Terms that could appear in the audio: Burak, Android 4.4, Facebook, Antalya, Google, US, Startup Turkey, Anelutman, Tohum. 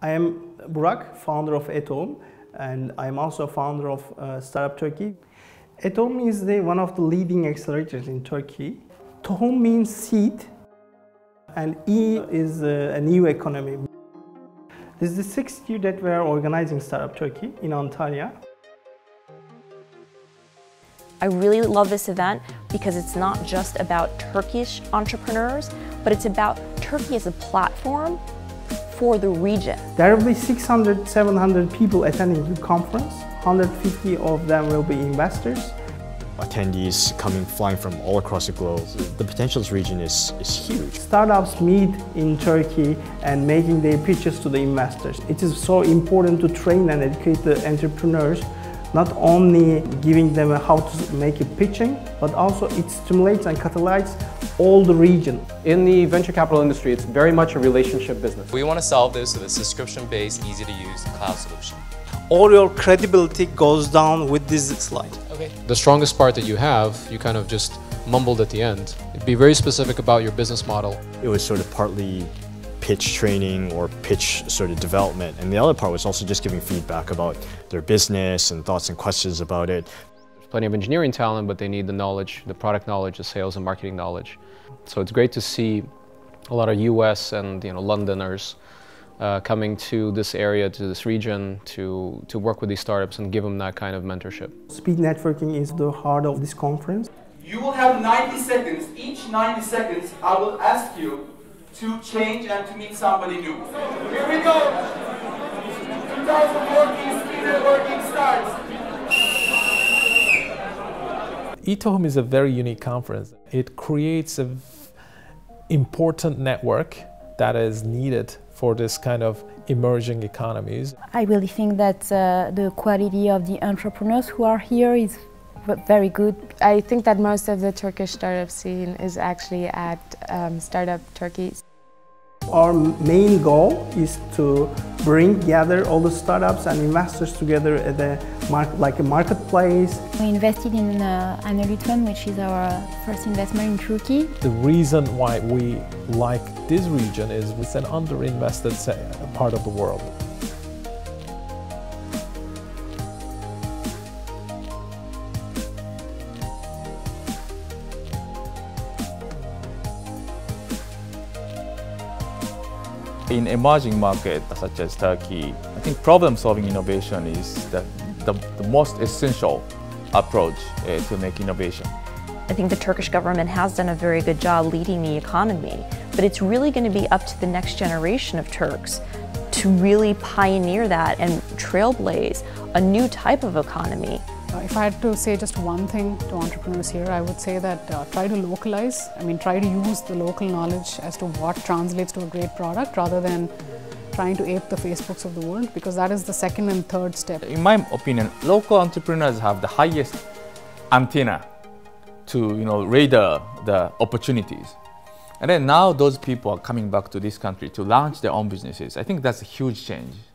I am Burak, founder of Tohum, and I am also founder of Startup Turkey. Tohum is one of the leading accelerators in Turkey. Tohum means seed, and E is an EU economy. This is the 6th year that we are organizing Startup Turkey in Antalya. I really love this event because it's not just about Turkish entrepreneurs, but it's about Turkey as a platform for the region. There will be 600, 700 people attending the conference. 150 of them will be investors. Attendees coming, flying from all across the globe. The potential of this region is huge. Startups meet in Turkey and making their pitches to the investors. It is so important to train and educate the entrepreneurs, not only giving them how to make a pitching, but also it stimulates and catalyzes all the region. In the venture capital industry, it's very much a relationship business. We want to solve this with a subscription-based, easy-to-use cloud solution. All your credibility goes down with this slide. Okay. The strongest part that you have, you kind of just mumbled at the end. Be very specific about your business model. It was sort of partly pitch training or pitch sort of development, and the other part was also just giving feedback about their business and thoughts and questions about it. There's plenty of engineering talent, but they need the knowledge, the product knowledge, the sales and marketing knowledge. So it's great to see a lot of US and Londoners coming to this area, to this region, to work with these startups and give them that kind of mentorship. Speed networking is the heart of this conference. You will have 90 seconds. Each 90 seconds I will ask you to change and to meet somebody new. Here we go! 2014 Speed Networking starts! Tohum is a very unique conference. It creates an important network that is needed for this kind of emerging economies. I really think that the quality of the entrepreneurs who are here is very good. I think that most of the Turkish startup scene is actually at Startup Turkey. Our main goal is to gather all the startups and investors together at a marketplace. We invested in Anelutman, which is our first investment in Turkey. The reason why we like this region is it's an underinvested part of the world. In emerging markets such as Turkey, I think problem-solving innovation is the most essential approach to make innovation. I think the Turkish government has done a very good job leading the economy, but it's really going to be up to the next generation of Turks to really pioneer that and trailblaze a new type of economy. If I had to say just one thing to entrepreneurs here, I would say that try to localize. I mean, try to use the local knowledge as to what translates to a great product rather than trying to ape the Facebooks of the world, because that is the second and third step. In my opinion, local entrepreneurs have the highest antenna to radar the opportunities. And then now those people are coming back to this country to launch their own businesses. I think that's a huge change.